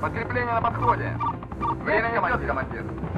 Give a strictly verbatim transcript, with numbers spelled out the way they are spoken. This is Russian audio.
Подкрепление на подходе. Время не мать, командир.